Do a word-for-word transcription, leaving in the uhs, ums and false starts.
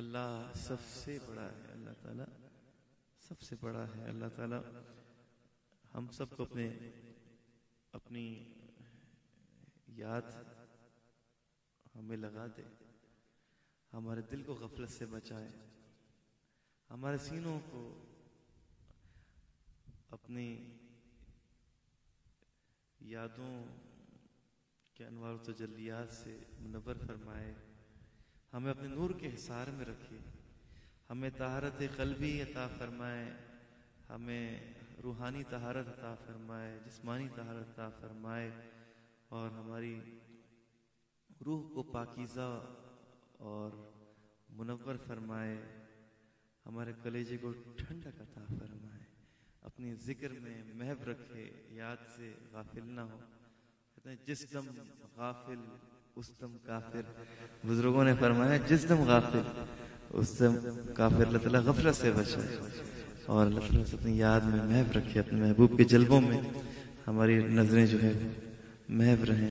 अल्लाह सबसे बड़ा है, अल्लाह ताला सबसे बड़ा है। अल्लाह ताला हम सबको अपने अपनी याद हमें लगा दे, हमारे दिल को गफलत से बचाए, हमारे सीनों को अपनी यादों के अनवार तजल्लियात से मुनव्वर फरमाए, हमें अपने नूर के हिसार में रखे, हमें तहारत क़ल्बी अता फरमाए, हमें रूहानी तहारत अता फरमाए, जिस्मानी तहारत अता फरमाए और हमारी रूह को पाकीज़ा और मुनव्वर फरमाए, हमारे कलेजे को ठंडक अता फरमाए, अपने जिक्र में महव रखे, याद से गाफिल ना हो। कहते हैं जिस दम गाफिल उस दम काफिर। बुजुर्गों ने फरमाया जिस दम गाफिल उस दम काफिर। अल्लाह ताला गफलत से बचाए और अल्लाह ताला अपनी याद में महव रखे, अपने महबूब के जल्बों में हमारी नजरें जो है महव रहें।